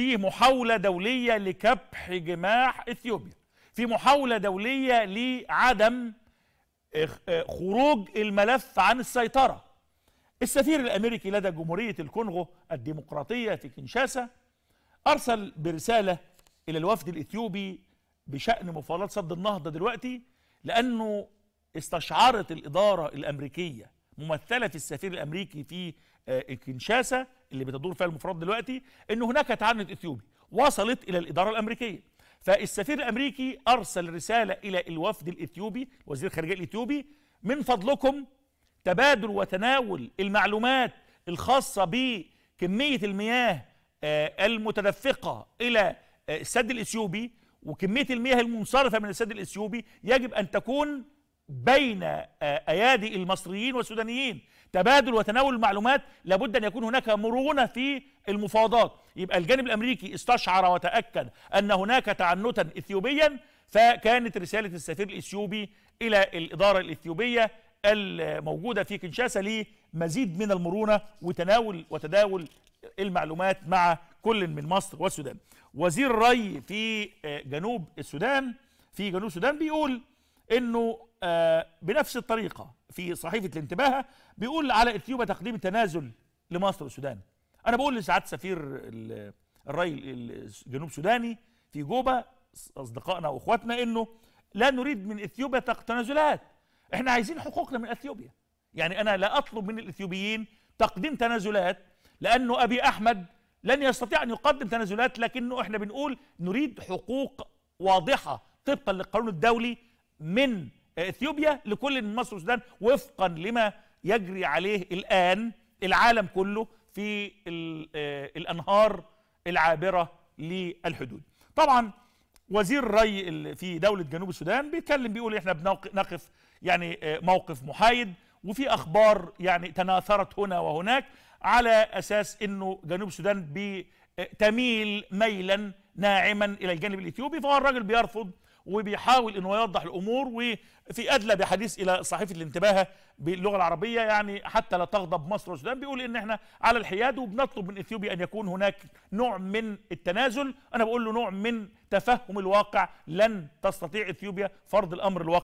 في محاولة دولية لكبح جماح إثيوبيا، في محاولة دولية لعدم خروج الملف عن السيطرة. السفير الأمريكي لدى جمهورية الكونغو الديمقراطية في كنشاسا أرسل برسالة إلى الوفد الإثيوبي بشأن مفاوضات سد النهضة دلوقتي، لأنه استشعرت الإدارة الأمريكية ممثلة في السفير الأمريكي في كنشاسا اللي بتدور فيها المفاوضات دلوقتي أن هناك تعنت إثيوبي وصلت إلى الإدارة الأمريكية. فالسفير الأمريكي أرسل رسالة إلى الوفد الإثيوبي، وزير الخارجية الإثيوبي، من فضلكم تبادل وتناول المعلومات الخاصة بكمية المياه المتدفقة إلى السد الإثيوبي وكمية المياه المنصرفة من السد الإثيوبي يجب أن تكون بين أيادي المصريين والسودانيين. تبادل وتناول المعلومات، لابد أن يكون هناك مرونة في المفاوضات. يبقى الجانب الأمريكي استشعر وتأكد أن هناك تعنتا إثيوبيا، فكانت رسالة السفير الإثيوبي إلى الإدارة الإثيوبية الموجودة في كنشاسا لمزيد من المرونة وتداول المعلومات مع كل من مصر والسودان. وزير الري في جنوب السودان بيقول أنه بنفس الطريقة في صحيفة الانتباه بيقول على إثيوبيا تقديم تنازل لمصر والسودان. أنا بقول لساعات سفير الري الجنوب السوداني في جوبا أصدقائنا وإخواتنا أنه لا نريد من إثيوبيا تنازلات، إحنا عايزين حقوقنا من إثيوبيا. يعني أنا لا أطلب من الإثيوبيين تقديم تنازلات، لأنه أبي أحمد لن يستطيع أن يقدم تنازلات، لكنه إحنا بنقول نريد حقوق واضحة طبقا للقانون الدولي من إثيوبيا لكل من مصر والسودان، وفقا لما يجري عليه الآن العالم كله في الأنهار العابرة للحدود. طبعا وزير الري في دولة جنوب السودان بيتكلم بيقول إحنا بنقف يعني موقف محايد، وفي أخبار يعني تناثرت هنا وهناك على أساس أنه جنوب السودان بتميل ميلا ناعما إلى الجانب الإثيوبي، فهو الراجل بيرفض وبيحاول أنه يوضح الأمور. وفي أدلى بحديث إلى صحيفة الانتباه باللغة العربية يعني حتى لا تغضب مصر والسودان، بيقول إن إحنا على الحياد وبنطلب من إثيوبيا أن يكون هناك نوع من التنازل. أنا بقول له نوع من تفهم الواقع، لن تستطيع إثيوبيا فرض الأمر الواقع.